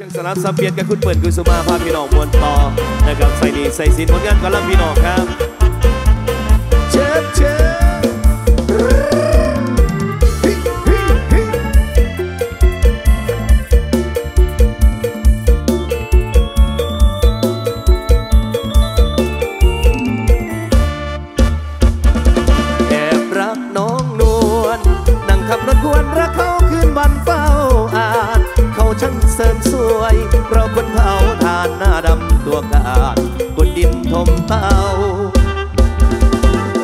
จังสลับสับเปลี่ยนกับคุณเปิดกุสุมาพาพี่น้องมวลต่อนะครับใส่ดีใส่สินผลงานก่อนรับพี่น้องครับเชฟเชฟเสริมสวยเพราะคนเผาทานหน้าดำตัวกาดกดดินทมเตา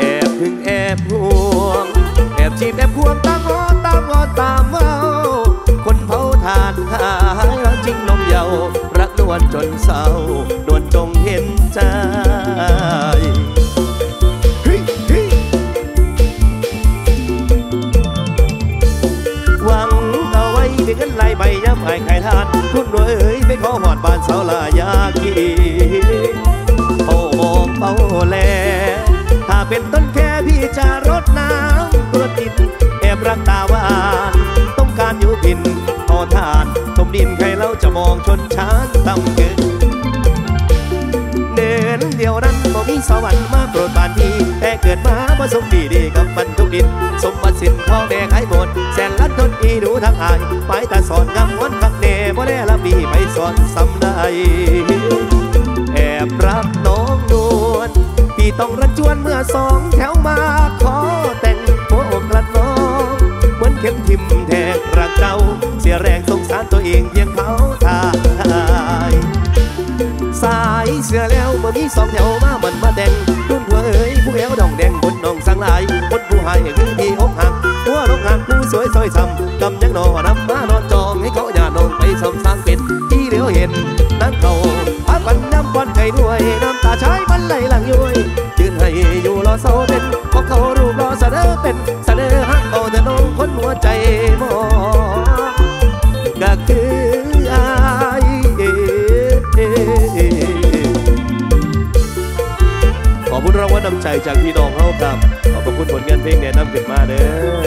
แอบถึงแอบห่วงแอบจีบแอบควงตามงอตามงอตามเมาคนเผาทานหายรักจริงนมเยารักนวลจนเศร้านวลจงเห็นใจเงินไหลใบย้ำไข่ไข่ทานคุณรวยเอ๋ยไม่ขอหอดบานเสาลายากีเป่าหมอกเป่าแลถ้าเป็นต้นแค่พี่จะรดน้ำตัวติดแอบรักตาวานต้องการอยู่พินเอาทานทมดินใครเล่าจะมองชนช้างต่ำเกินเดินเดียวนั้นบ่มีสวรรค์มาโปรดบานนี้แต่เกิดมาบ่สมดีดีกับมันทุกดินสมบัติสินทองแดงหายหมดแสนลัดทนอีหนูทั้งอายไปตาสอนงามวันคักแน่บ่ได้ละมีไปสอนซ้ำได้แอบรักน้องนวลพี่ต้องรันจวนเมื่อสองแถวมาขอแต่งหัวอกรัดน้องเหมือนเข็มทิ่มแทงรักเจ้าเสียแรงสงสารตัวเองเพียงเขาทายสายเสือแล้วเมื่อมีสองแถวมามันมาแดงรุ่นหัวเอ๋ยผู้แอวดองแดงบนน้องสังลายบนผู้หายคือพี่หกหักหัวลงหักผู้สวยซอยซ้ำกำยังนอน้ำมานอนจองให้เขาอย่านองไปสมสร้างเป็นที่เหลียวเห็นนั่งเขาพักวันน้ำควันไก่ด้วยน้ำตาชายมันไหลหลังย้อยยืนให้อยู่รอเสาเป็นของเขารูปรอเสนอเป็นเสนอหักเอาแต่น้องคนหัวใจมองก็คืออายขอบคุณรางวัลน้ำใจจากพี่น้องเข้ากับขอบคุณผลงานเพลงแนะนำขึ้นมาเด้อ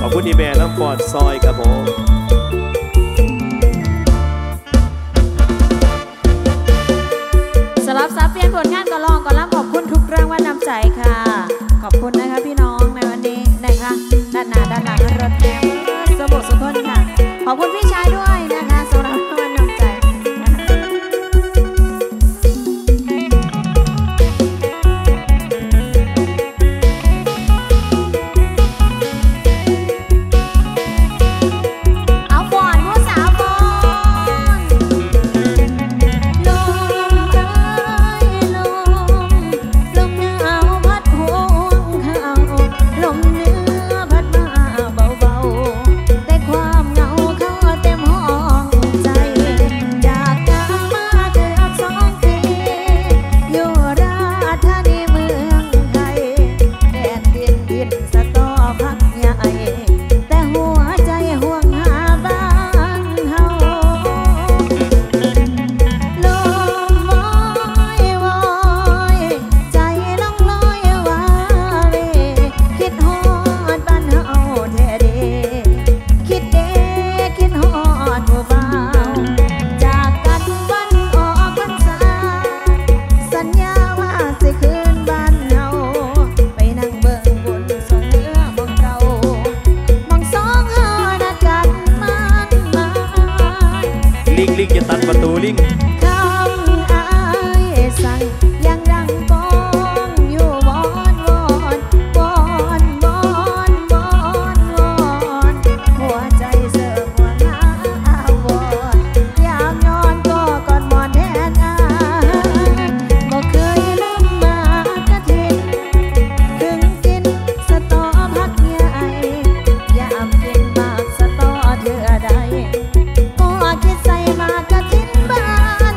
ขอบคุณอีแม่น้ำฟอดซอยครับผมสลับซับเปลี่ยนผลงานก็ลองก็รับขอบคุณทุกรางวัลน้ำใจค่ะขอบคุณนะคะพี่น้องในวันนี้นะคะด้านหน้าให้รถแดงสมบูรณ์สุดทนค่ะขอบคุณพี่ชายด้วยนะคะสำหรับรางวัลน้ำใจคิดใส่มากระทิ้นบ้าน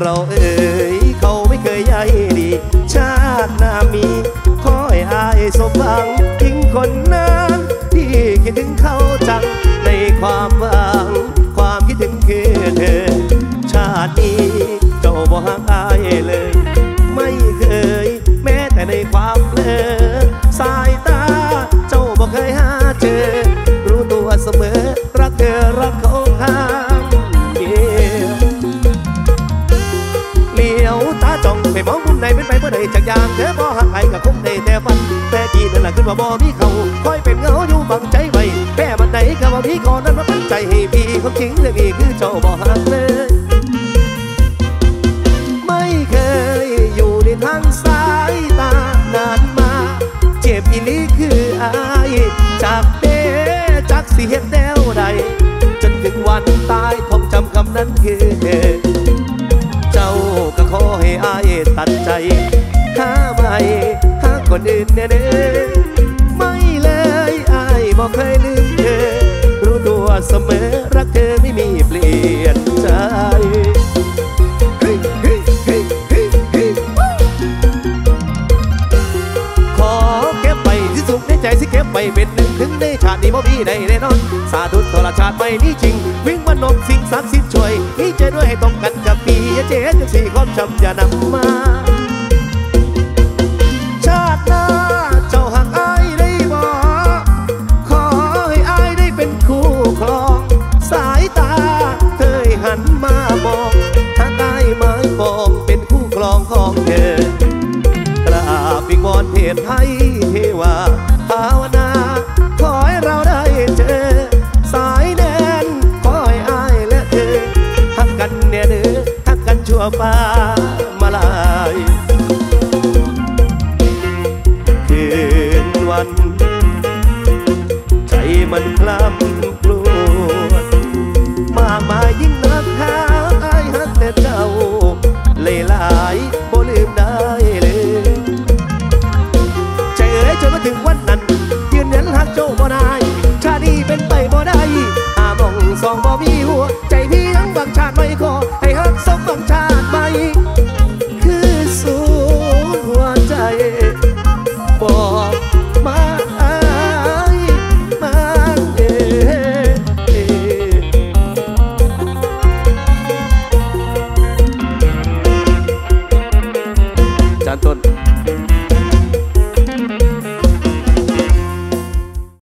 เราเอ่ยเขาไม่เคยใยดีชาติหน้ามีขอให้อายสมหวังทิ้งคนนั้นที่คิดถึงเขาจังในความหวังความคิดถึงคือเธอชาตินี้เจ้าบ่ฮักอายเลยไม่เคยแม้แต่ในความเพ้อสายตาเจ้าบ่เคยหาเจอรู้ตัวเสมอรักเธอรักเขาหาไปมองมุมไหนเป็นไปเมื่อใดจากยามเธอบ่หักไอ้ก็คงได้แต่มันแต่ดีนั่นแหละขึ้นมาบ่มีเขาคอยเป็นเงาอยู่บังใจไว้แม่มันไหนก็บ่มีคนนั้นมาเป็นใจให้พี่เขาจริงเรื่องนี้คือเจ้าบ่หักเลยไม่เคยอยู่ในทางสายตานานมาเจ็บอีนี้คืออายจากเด้จักสิเฮ็ดแนวใดจนถึงวันตายคงจำคำนั้นคือเจ้าก็ขอให้อายตัดใจถ้าไม่หาคนอื่นแน่ๆไม่เลยอายบอกเคยลืมเธอรู้ตัวเสมอรักเธอไม่มีเปลี่ยนใจขอเก็บไปที่สุขในใจสิเก็บไปเป็นหนึ่งถึงในชาตินี้บ่มีใดแน่นอนสาธุโทรชาติไม่นี่จริงวิ่งมานมสิ่งศักดิ์สิทธิ์ช่วยนี่ใจด้วยให้ต้องกันกับปีเจ๊จะสี่ความจำอย่านำมาชาติหน้าเจ้าหักอายได้บ่ขอให้อายได้เป็นคู่ครองสายตาเคยหันมามองถ้าได้ไม้มองเป็นคู่ครองของเธอกราบวิงวอนเทพไทยเทวาภาวนาขอให้เราได้เจอสายแดนขอให้อายและเธอทักกันเนี่ยเด้อทักกันชั่วฟ้ามาลายคืนวันใจมันคล้ำกลัวมากมายยิ่งนักหาอายหักแต่เจ้าเลยหลายบ่ลืมได้เลยใจเอ๋ยจนมาถึงวันนั้นยืนยันหักเจ้าบ่ได้ชาตินี้เป็นไปบ่ได้อามองสองบ่มีหัวใจพี่ยังบังชาติไม่ขอ